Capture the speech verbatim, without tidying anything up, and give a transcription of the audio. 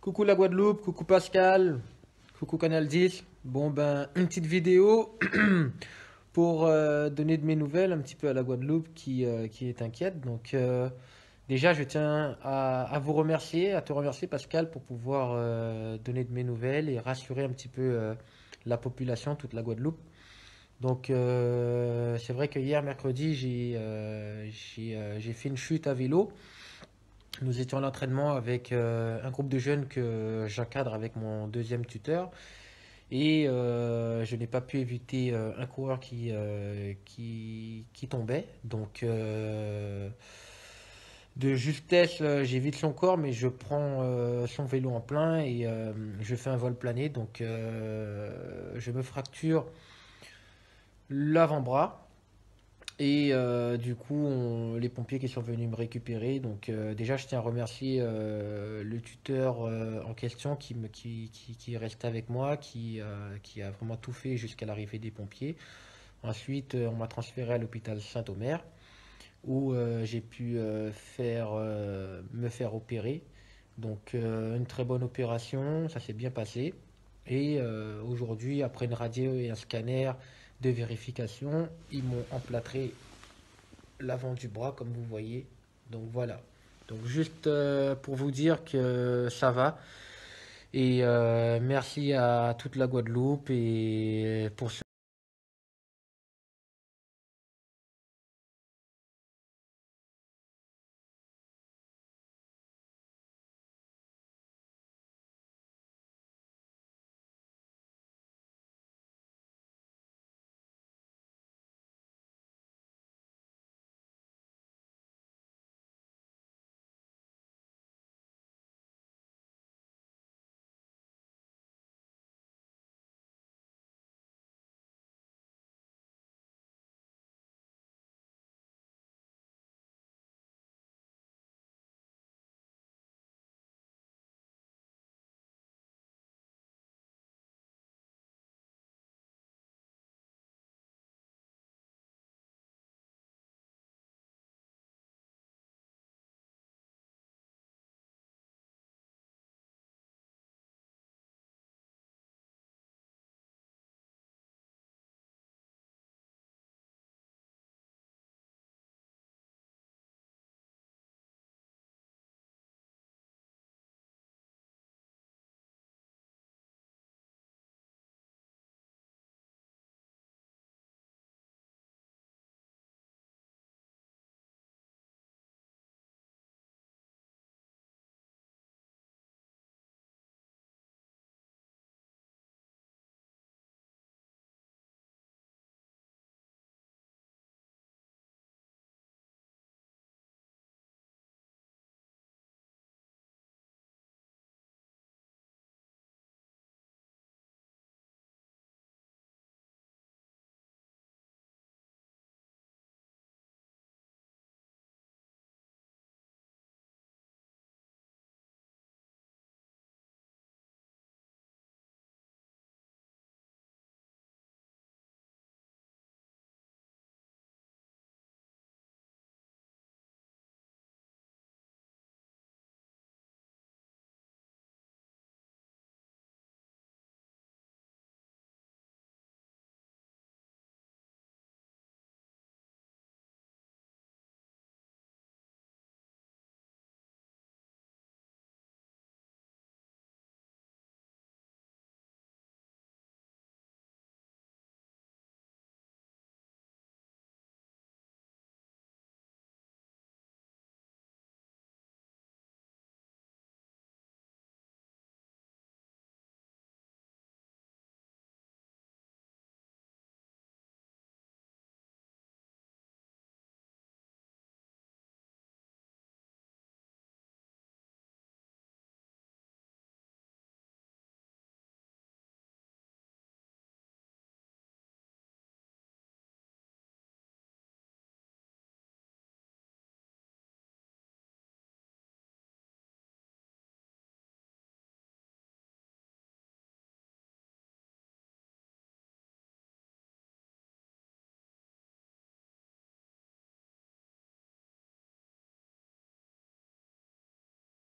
Coucou la Guadeloupe, coucou Pascal, coucou Canal dix. Bon ben, une petite vidéo pour euh, donner de mes nouvelles un petit peu à la Guadeloupe qui, euh, qui est inquiète. Donc euh, déjà je tiens à, à vous remercier, à te remercier Pascal pour pouvoir euh, donner de mes nouvelles et rassurer un petit peu euh, la population, toute la Guadeloupe. Donc euh, c'est vrai que hier mercredi j'ai euh, euh, fait une chute à vélo. Nous étions à l'entraînement avec euh, un groupe de jeunes que j'encadre avec mon deuxième tuteur. Et euh, je n'ai pas pu éviter euh, un coureur qui, euh, qui, qui tombait. Donc, euh, de justesse, euh, j'évite son corps, mais je prends euh, son vélo en plein et euh, je fais un vol plané. Donc, euh, je me fracture l'avant-bras. Et euh, du coup, on, les pompiers qui sont venus me récupérer. Donc euh, déjà, je tiens à remercier euh, le tuteur euh, en question qui, me, qui, qui, qui est resté avec moi, qui, euh, qui a vraiment tout fait jusqu'à l'arrivée des pompiers. Ensuite, on m'a transféré à l'hôpital Saint-Omer, où euh, j'ai pu euh, faire, euh, me faire opérer. Donc euh, une très bonne opération, ça s'est bien passé. Et euh, aujourd'hui, après une radio et un scanner de vérification, ils m'ont emplâtré l'avant du bras comme vous voyez. Donc voilà, donc juste euh, pour vous dire que ça va et euh, merci à toute la Guadeloupe et pour ce